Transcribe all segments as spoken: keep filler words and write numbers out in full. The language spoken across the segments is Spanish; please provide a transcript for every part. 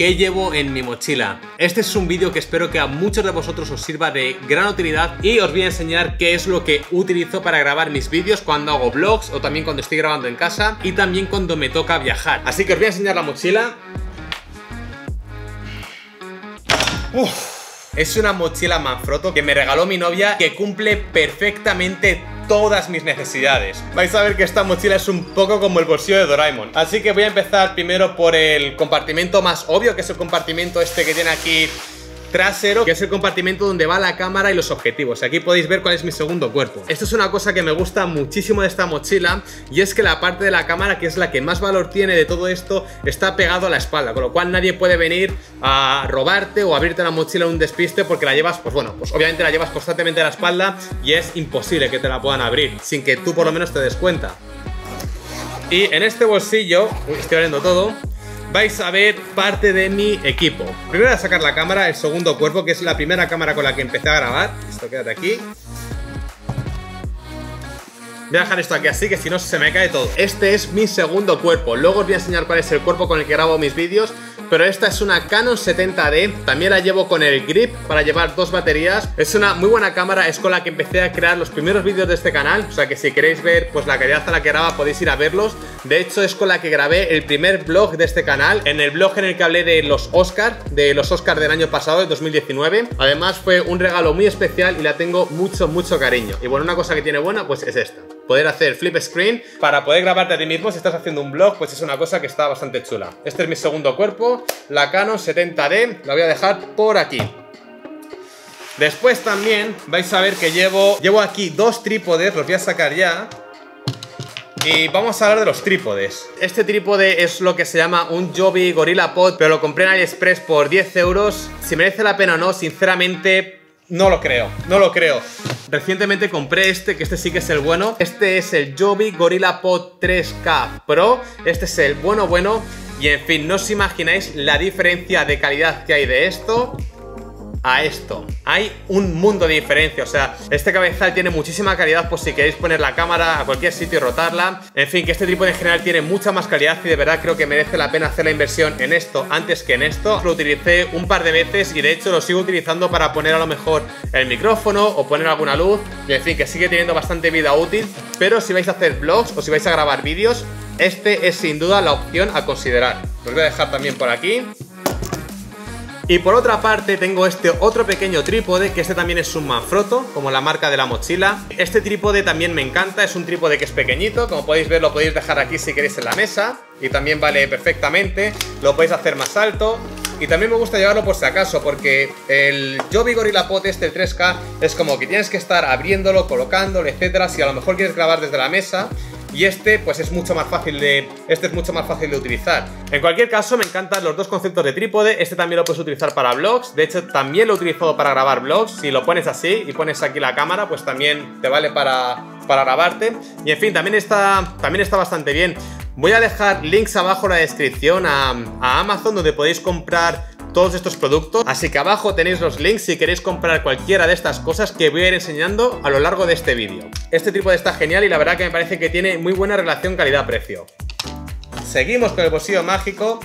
¿Qué llevo en mi mochila? Este es un vídeo que espero que a muchos de vosotros os sirva de gran utilidad y os voy a enseñar qué es lo que utilizo para grabar mis vídeos cuando hago vlogs o también cuando estoy grabando en casa y también cuando me toca viajar. Así que os voy a enseñar la mochila. Uf, es una mochila Manfrotto que me regaló mi novia que cumple perfectamente todas mis necesidades. Vais a ver que esta mochila es un poco como el bolsillo de Doraemon. Así que voy a empezar primero por el compartimento más obvio, que es el compartimento este que tiene aquí trasero, que es el compartimento donde va la cámara y los objetivos. Aquí podéis ver cuál es mi segundo cuerpo. Esto es una cosa que me gusta muchísimo de esta mochila, y es que la parte de la cámara, que es la que más valor tiene de todo esto, está pegado a la espalda, con lo cual nadie puede venir a robarte o abrirte la mochila en un despiste, porque la llevas, pues bueno, pues obviamente la llevas constantemente a la espalda y es imposible que te la puedan abrir sin que tú por lo menos te des cuenta. Y en este bolsillo, uy, estoy abriendo todo, vais a ver parte de mi equipo. Primero a sacar la cámara, el segundo cuerpo, que es la primera cámara con la que empecé a grabar. Esto, quédate aquí. Voy a dejar esto aquí así, que si no se me cae todo. Este es mi segundo cuerpo. Luego os voy a enseñar cuál es el cuerpo con el que grabo mis vídeos. Pero esta es una Canon setenta D, también la llevo con el grip para llevar dos baterías. Es una muy buena cámara, es con la que empecé a crear los primeros vídeos de este canal, o sea que si queréis ver pues la calidad a la que graba podéis ir a verlos. De hecho es con la que grabé el primer vlog de este canal, en el vlog en el que hablé de los Oscars, de los Oscars del año pasado, de dos mil diecinueve. Además fue un regalo muy especial y la tengo mucho mucho cariño. Y bueno, una cosa que tiene buena pues es esta, poder hacer flip screen para poder grabarte a ti mismo si estás haciendo un vlog, pues es una cosa que está bastante chula. Este es mi segundo cuerpo, la Canon setenta D, la voy a dejar por aquí. Después también vais a ver que llevo llevo aquí dos trípodes, los voy a sacar ya. Y vamos a hablar de los trípodes. Este trípode es lo que se llama un Joby GorillaPod, pero lo compré en AliExpress por diez euros. Si merece la pena o no, sinceramente no lo creo, no lo creo. Recientemente compré este, que este sí que es el bueno. Este es el Joby GorillaPod tres K Pro. Este es el bueno bueno. Y en fin, no os imagináis la diferencia de calidad que hay de esto a esto. Hay un mundo de diferencia, o sea, este cabezal tiene muchísima calidad por si queréis poner la cámara a cualquier sitio y rotarla. En fin, que este trípode en general tiene mucha más calidad y de verdad creo que merece la pena hacer la inversión en esto antes que en esto. Lo utilicé un par de veces y de hecho lo sigo utilizando para poner a lo mejor el micrófono o poner alguna luz. Y en fin, que sigue teniendo bastante vida útil, pero si vais a hacer vlogs o si vais a grabar vídeos, este es sin duda la opción a considerar. Los voy a dejar también por aquí. Y por otra parte tengo este otro pequeño trípode, que este también es un Manfrotto, como la marca de la mochila. Este trípode también me encanta, es un trípode que es pequeñito, como podéis ver lo podéis dejar aquí si queréis en la mesa. Y también vale perfectamente, lo podéis hacer más alto. Y también me gusta llevarlo por si acaso, porque el Joby GorillaPod este, el tres K, es como que tienes que estar abriéndolo, colocándolo, etcétera, si a lo mejor quieres grabar desde la mesa. Y este, pues es mucho más fácil de... Este es mucho más fácil de utilizar. En cualquier caso, me encantan los dos conceptos de trípode. Este también lo puedes utilizar para vlogs. De hecho, también lo he utilizado para grabar vlogs. Si lo pones así y pones aquí la cámara, pues también te vale para, para grabarte. Y en fin, también está, también está bastante bien. Voy a dejar links abajo en la descripción a, a Amazon, donde podéis comprar todos estos productos, así que abajo tenéis los links si queréis comprar cualquiera de estas cosas que voy a ir enseñando a lo largo de este vídeo. Este trípode está genial y la verdad que me parece que tiene muy buena relación calidad-precio. Seguimos con el bolsillo mágico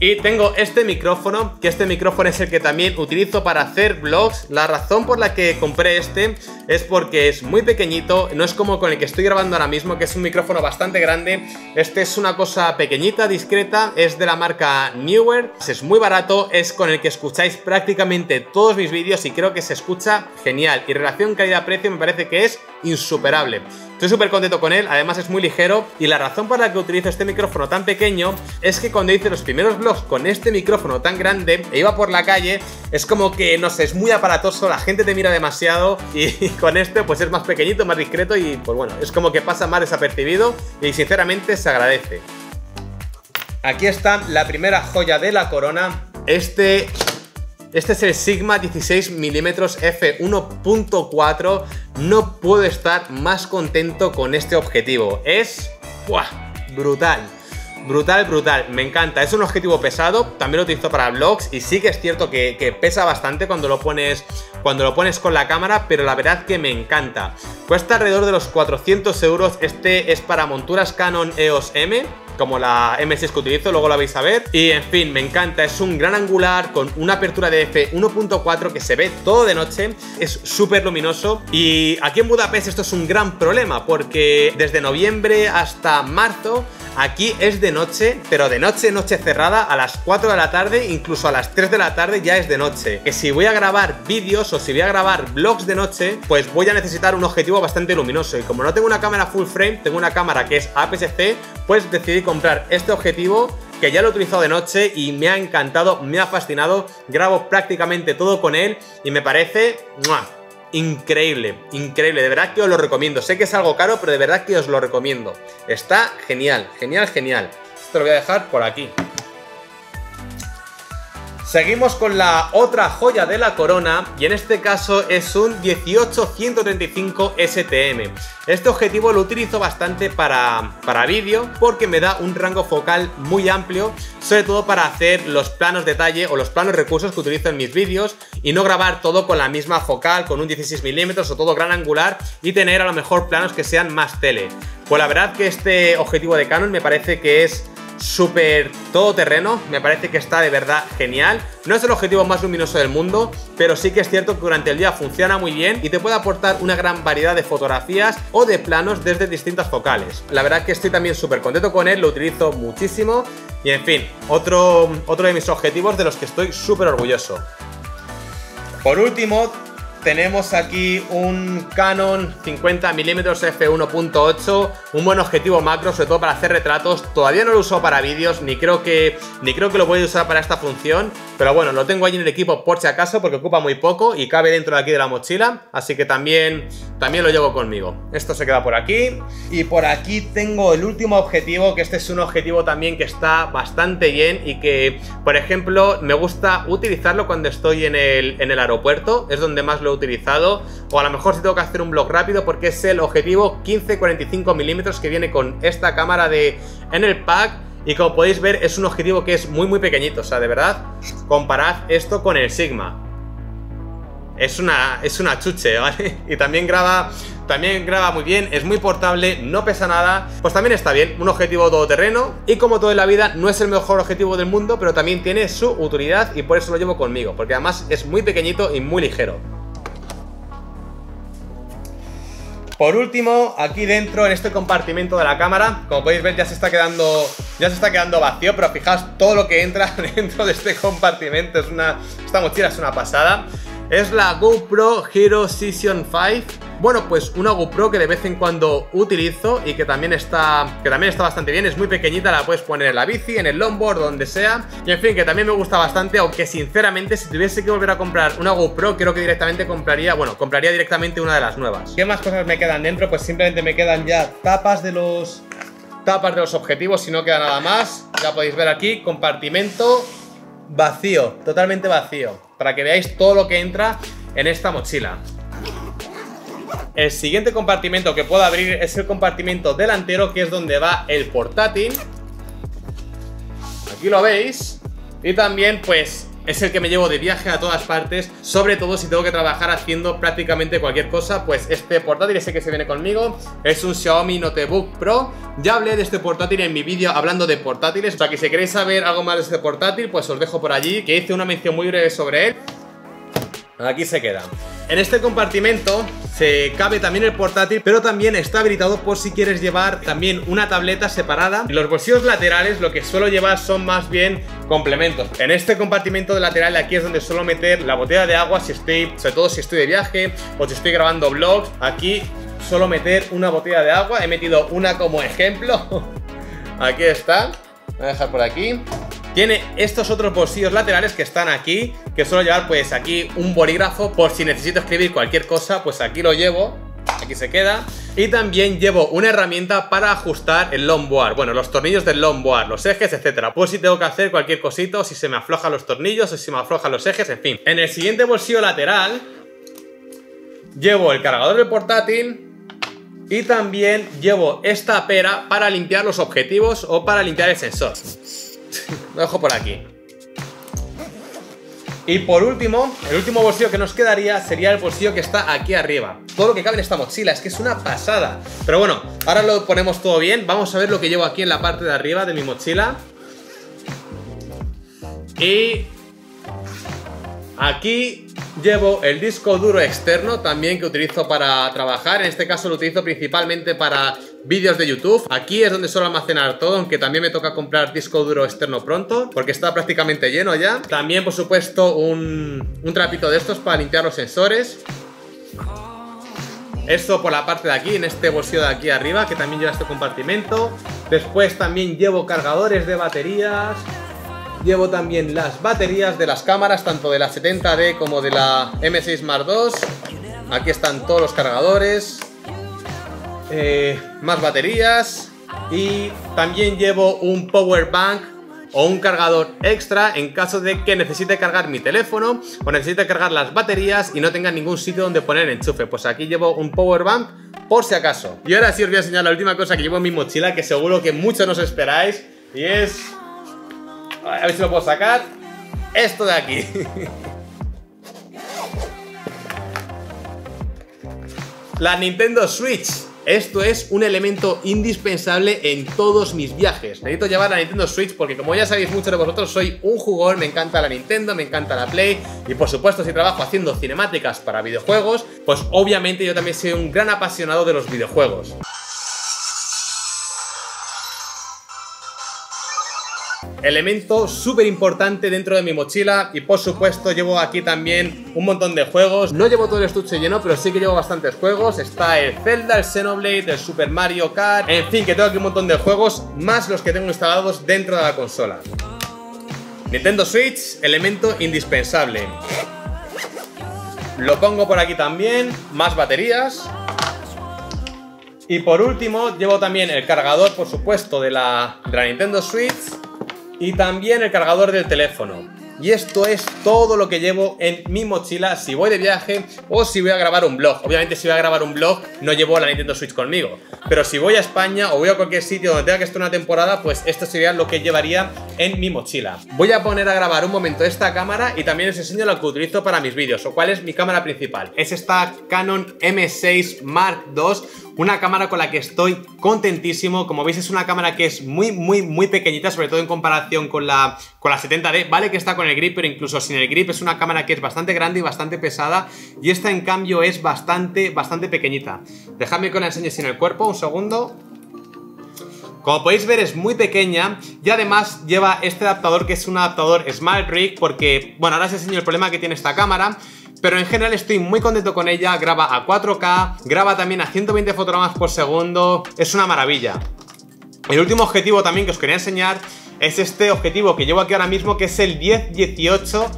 y tengo este micrófono, que este micrófono es el que también utilizo para hacer vlogs. La razón por la que compré este es porque es muy pequeñito, no es como con el que estoy grabando ahora mismo, que es un micrófono bastante grande. Este es una cosa pequeñita, discreta, es de la marca Neewer, es muy barato, es con el que escucháis prácticamente todos mis vídeos y creo que se escucha genial. Y relación calidad-precio me parece que es insuperable. Estoy súper contento con él, además es muy ligero y la razón por la que utilizo este micrófono tan pequeño es que cuando hice los primeros vlogs con este micrófono tan grande e iba por la calle, es como que, no sé, es muy aparatoso, la gente te mira demasiado y con este pues es más pequeñito, más discreto y pues bueno, es como que pasa más desapercibido y sinceramente se agradece. Aquí está la primera joya de la corona. Este... Este es el Sigma dieciséis milímetros F uno punto cuatro. No puedo estar más contento con este objetivo. Es ¡buah! Brutal. brutal, brutal, me encanta. Es un objetivo pesado, también lo utilizo para vlogs y sí que es cierto que, que pesa bastante cuando lo pones cuando lo pones con la cámara, pero la verdad que me encanta. Cuesta alrededor de los cuatrocientos euros, este es para monturas Canon E O S M, como la M seis que utilizo, luego la vais a ver. Y en fin, me encanta, es un gran angular con una apertura de f uno punto cuatro que se ve todo de noche, es súper luminoso. Y aquí en Budapest esto es un gran problema porque desde noviembre hasta marzo aquí es de noche, pero de noche, noche cerrada, a las cuatro de la tarde, incluso a las tres de la tarde ya es de noche. Que si voy a grabar vídeos o si voy a grabar vlogs de noche, pues voy a necesitar un objetivo bastante luminoso. Y como no tengo una cámara full frame, tengo una cámara que es A P S C, pues decidí comprar este objetivo, que ya lo he utilizado de noche y me ha encantado, me ha fascinado. Grabo prácticamente todo con él y me parece ¡mua! Increíble, increíble, de verdad que os lo recomiendo. Sé que es algo caro, pero de verdad que os lo recomiendo. Está genial, genial, genial. Esto lo voy a dejar por aquí. Seguimos con la otra joya de la corona y en este caso es un dieciocho ciento treinta y cinco S T M. Este objetivo lo utilizo bastante para, para vídeo porque me da un rango focal muy amplio, sobre todo para hacer los planos detalle o los planos recursos que utilizo en mis vídeos y no grabar todo con la misma focal, con un dieciséis milímetros o todo gran angular y tener a lo mejor planos que sean más tele. Pues la verdad que este objetivo de Canon me parece que es súper todoterreno, me parece que está de verdad genial. No es el objetivo más luminoso del mundo, pero sí que es cierto que durante el día funciona muy bien y te puede aportar una gran variedad de fotografías o de planos desde distintas focales. La verdad que estoy también súper contento con él, lo utilizo muchísimo y en fin, otro, otro de mis objetivos de los que estoy súper orgulloso. Por último, tenemos aquí un Canon cincuenta milímetros f uno punto ocho, un buen objetivo macro, sobre todo para hacer retratos. Todavía no lo uso para vídeos, ni creo que ni creo que lo voy a usar para esta función, pero bueno, lo tengo ahí en el equipo por si acaso, porque ocupa muy poco y cabe dentro de aquí de la mochila, así que también, también lo llevo conmigo. Esto se queda por aquí. Y por aquí tengo el último objetivo, que este es un objetivo también que está bastante bien y que, por ejemplo, me gusta utilizarlo cuando estoy en el, en el aeropuerto, es donde más lo utilizado, o a lo mejor si tengo que hacer un vlog rápido, porque es el objetivo quince cuarenta y cinco milímetros que viene con esta cámara de en el pack y como podéis ver es un objetivo que es muy muy pequeñito. O sea, de verdad, comparad esto con el Sigma, es una, es una chuche, ¿vale? Y también graba, también graba muy bien, es muy portable, no pesa nada, pues también está bien, un objetivo todoterreno. Y como todo en la vida, no es el mejor objetivo del mundo, pero también tiene su utilidad y por eso lo llevo conmigo, porque además es muy pequeñito y muy ligero. Por último, aquí dentro, en este compartimento de la cámara, como podéis ver ya se está quedando, ya se está quedando vacío, pero fijaos todo lo que entra dentro de este compartimento, es una, esta mochila es una pasada. Es la GoPro Hero Season cinco. Bueno, pues una GoPro que de vez en cuando utilizo y que también está que también está bastante bien, es muy pequeñita, la puedes poner en la bici, en el longboard, donde sea. Y en fin, que también me gusta bastante, aunque sinceramente si tuviese que volver a comprar una GoPro, creo que directamente compraría, bueno, compraría directamente una de las nuevas. ¿Qué más cosas me quedan dentro? Pues simplemente me quedan ya tapas de los tapas de los objetivos, si no queda nada más. Ya podéis ver aquí, compartimento vacío, totalmente vacío, para que veáis todo lo que entra en esta mochila. El siguiente compartimento que puedo abrir es el compartimento delantero, que es donde va el portátil. Aquí lo veis. Y también pues es el que me llevo de viaje a todas partes, sobre todo si tengo que trabajar haciendo prácticamente cualquier cosa, pues este portátil es el que se viene conmigo, es un Xiaomi Notebook Pro. Ya hablé de este portátil en mi vídeo hablando de portátiles, o sea que si queréis saber algo más de este portátil, pues os dejo por allí, que hice una mención muy breve sobre él. Aquí se queda. En este compartimento se cabe también el portátil, pero también está habilitado por si quieres llevar también una tableta separada. Los bolsillos laterales, lo que suelo llevar son más bien complementos. En este compartimento lateral aquí es donde suelo meter la botella de agua, si estoy, sobre todo si estoy de viaje o si estoy grabando vlogs. Aquí suelo meter una botella de agua, he metido una como ejemplo. Aquí está, voy a dejar por aquí. Tiene estos otros bolsillos laterales que están aquí, que suelo llevar pues aquí un bolígrafo por si necesito escribir cualquier cosa, pues aquí lo llevo, aquí se queda. Y también llevo una herramienta para ajustar el longboard, bueno, los tornillos del longboard, los ejes, etcétera, pues si tengo que hacer cualquier cosito, si se me aflojan los tornillos o si se me aflojan los ejes, en fin. En el siguiente bolsillo lateral llevo el cargador del portátil, Y también llevo esta pera para limpiar los objetivos o para limpiar el sensor. Lo dejo por aquí. Y por último, el último bolsillo que nos quedaría sería el bolsillo que está aquí arriba. Todo lo que cabe en esta mochila, es que es una pasada. Pero bueno, ahora lo ponemos todo bien. Vamos a ver lo que llevo aquí en la parte de arriba de mi mochila. Y aquí llevo el disco duro externo también que utilizo para trabajar. En este caso lo utilizo principalmente para vídeos de YouTube. Aquí es donde suelo almacenar todo, aunque también me toca comprar disco duro externo pronto, porque está prácticamente lleno ya. También, por supuesto, un, un trapito de estos para limpiar los sensores. Esto por la parte de aquí, en este bolsillo de aquí arriba, que también lleva este compartimento. Después también llevo cargadores de baterías. Llevo también las baterías de las cámaras, tanto de la setenta D como de la M seis Mark dos. Aquí están todos los cargadores. Eh, más baterías. Y también llevo un power bank o un cargador extra en caso de que necesite cargar mi teléfono o necesite cargar las baterías y no tenga ningún sitio donde poner el enchufe. Pues aquí llevo un power bank por si acaso. Y ahora sí os voy a enseñar la última cosa que llevo en mi mochila, que seguro que muchos nos esperáis, y es... a ver si lo puedo sacar. Esto de aquí. La Nintendo Switch. Esto es un elemento indispensable en todos mis viajes. Necesito llevar la Nintendo Switch porque, como ya sabéis muchos de vosotros, soy un jugador. Me encanta la Nintendo, me encanta la Play. Y por supuesto, si trabajo haciendo cinemáticas para videojuegos, pues obviamente yo también soy un gran apasionado de los videojuegos. Elemento súper importante dentro de mi mochila. Y por supuesto llevo aquí también un montón de juegos. No llevo todo el estuche lleno, pero sí que llevo bastantes juegos. Está el Zelda, el Xenoblade, el Super Mario Kart. En fin, que tengo aquí un montón de juegos, más los que tengo instalados dentro de la consola. Nintendo Switch, elemento indispensable. Lo pongo por aquí también. Más baterías. Y por último llevo también el cargador, por supuesto, de la, de la Nintendo Switch. Y también el cargador del teléfono. Y esto es todo lo que llevo en mi mochila si voy de viaje o si voy a grabar un vlog. Obviamente si voy a grabar un vlog no llevo la Nintendo Switch conmigo, pero si voy a España o voy a cualquier sitio donde tenga que estar una temporada, pues esto sería lo que llevaría en mi mochila. Voy a poner a grabar un momento esta cámara y también os enseño lo que utilizo para mis vídeos, o cuál es mi cámara principal. Es esta Canon M seis Mark dos. Una cámara con la que estoy contentísimo. Como veis, es una cámara que es muy, muy, muy pequeñita, sobre todo en comparación con la, con la setenta D. Vale que está con el grip, pero incluso sin el grip es una cámara que es bastante grande y bastante pesada. Y esta, en cambio, es bastante, bastante pequeñita. Dejadme que os la enseñe sin el cuerpo, un segundo. Como podéis ver, es muy pequeña y además lleva este adaptador, que es un adaptador SmallRig, porque, bueno, ahora os enseño el problema que tiene esta cámara. Pero en general estoy muy contento con ella, graba a cuatro K, graba también a ciento veinte fotogramas por segundo, es una maravilla. El último objetivo también que os quería enseñar es este objetivo que llevo aquí ahora mismo, que es el diez dieciocho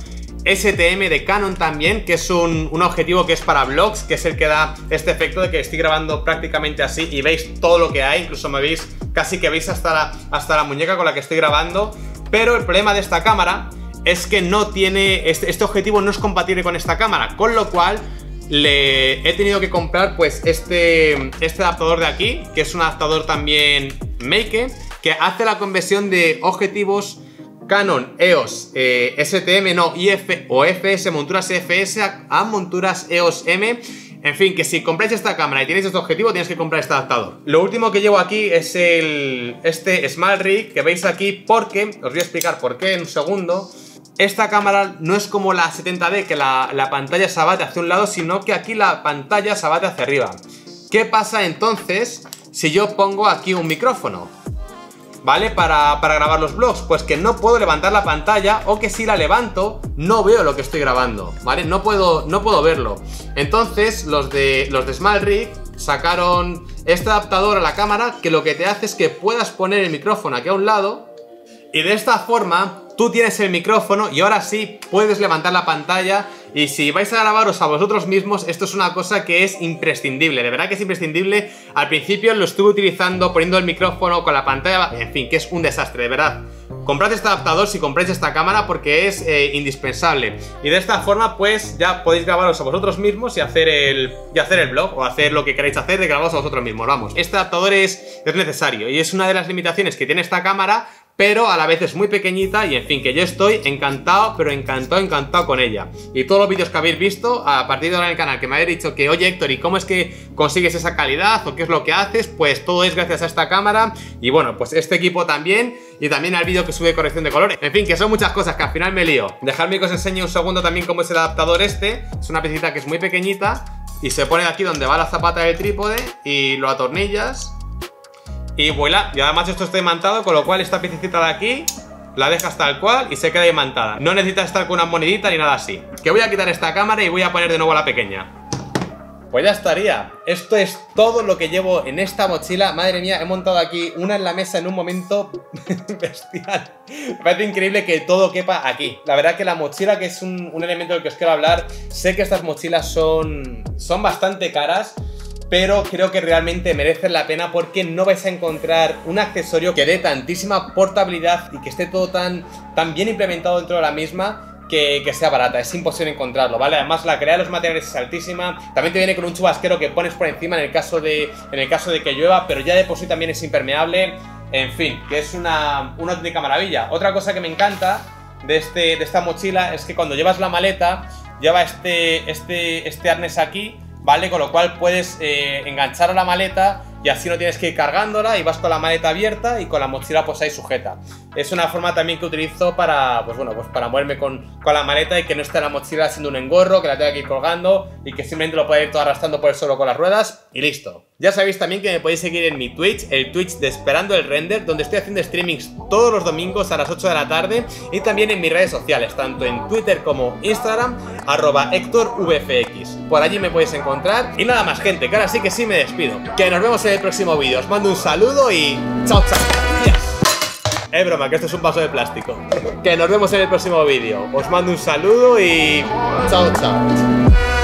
S T M de Canon también, que es un, un objetivo que es para vlogs, que es el que da este efecto de que estoy grabando prácticamente así y veis todo lo que hay, incluso me veis, casi que veis hasta la, hasta la muñeca con la que estoy grabando. Pero el problema de esta cámara es que no tiene, este, este objetivo no es compatible con esta cámara, con lo cual le he tenido que comprar pues este, este adaptador de aquí, que es un adaptador también Make, que hace la conversión de objetivos Canon E O S eh, S T M, no, I F o F S, monturas E F S a, a monturas E O S M. En fin, que si compráis esta cámara y tenéis este objetivo, tenéis que comprar este adaptador. Lo último que llevo aquí es el, este SmallRig que veis aquí, porque, os voy a explicar por qué en un segundo. Esta cámara no es como la setenta D, que la, la pantalla se abate hacia un lado, sino que aquí la pantalla se abate hacia arriba. ¿Qué pasa entonces si yo pongo aquí un micrófono? ¿Vale? Para, para grabar los vlogs, pues que no puedo levantar la pantalla, o que si la levanto no veo lo que estoy grabando, ¿vale? No puedo, no puedo verlo. Entonces los de, los de SmallRig sacaron este adaptador a la cámara, que lo que te hace es que puedas poner el micrófono aquí a un lado, y de esta forma tú tienes el micrófono y ahora sí puedes levantar la pantalla Y si vais a grabaros a vosotros mismos, esto es una cosa que es imprescindible, de verdad que es imprescindible. Al principio lo estuve utilizando poniendo el micrófono con la pantalla, en fin, que es un desastre, de verdad. Comprad este adaptador si compráis esta cámara porque es eh, indispensable. Y de esta forma pues ya podéis grabaros a vosotros mismos y hacer el, y hacer el vlog o hacer lo que queráis hacer de grabaros a vosotros mismos, vamos. Este adaptador es, es necesario y es una de las limitaciones que tiene esta cámara, pero a la vez es muy pequeñita y en fin, que yo estoy encantado, pero encantado, encantado con ella. Y todos los vídeos que habéis visto a partir de ahora en el canal que me habéis dicho que oye Héctor, ¿y cómo es que consigues esa calidad o qué es lo que haces? Pues todo es gracias a esta cámara y bueno, pues este equipo también y también al vídeo que sube corrección de colores. En fin, que son muchas cosas que al final me lío. Dejadme que os enseñe un segundo también cómo es el adaptador este. Es una piecita que es muy pequeñita y se pone aquí donde va la zapata del trípode y lo atornillas. Y voilà, y además esto está imantado, con lo cual esta piecita de aquí la dejas tal cual y se queda imantada. No necesitas estar con una monedita ni nada así. Que voy a quitar esta cámara y voy a poner de nuevo la pequeña. Pues ya estaría. Esto es todo lo que llevo en esta mochila. Madre mía, he montado aquí una en la mesa en un momento bestial. Me parece increíble que todo quepa aquí. La verdad que la mochila, que es un, un elemento del que os quiero hablar, sé que estas mochilas son, son bastante caras, pero creo que realmente merecen la pena porque no vais a encontrar un accesorio que dé tantísima portabilidad y que esté todo tan, tan bien implementado dentro de la misma que, que sea barata. Es imposible encontrarlo, ¿vale? Además la calidad de los materiales es altísima. También te viene con un chubasquero que pones por encima en el caso de, en el caso de que llueva, pero ya de por sí también es impermeable. En fin, que es una, una auténtica maravilla. Otra cosa que me encanta de, este, de esta mochila es que cuando llevas la maleta lleva este, este, este arnés aquí, ¿vale? Con lo cual puedes eh, enganchar a la maleta y así no tienes que ir cargándola y vas con la maleta abierta y con la mochila pues ahí sujeta. Es una forma también que utilizo para, pues bueno, pues para moverme con, con la maleta y que no esté la mochila haciendo un engorro, que la tenga que ir colgando y que simplemente lo pueda ir todo arrastrando por el suelo con las ruedas y listo. Ya sabéis también que me podéis seguir en mi Twitch, el Twitch de Esperando el Render, donde estoy haciendo streamings todos los domingos a las ocho de la tarde, y también en mis redes sociales, tanto en Twitter como Instagram, arroba HéctorVFX. Por allí me podéis encontrar. Y nada más, gente, que ahora sí que sí me despido. Que nos vemos en el próximo vídeo. Os mando un saludo y chao, chao. Yes. Es broma, que esto es un vaso de plástico. Que nos vemos en el próximo vídeo. Os mando un saludo y chao, chao.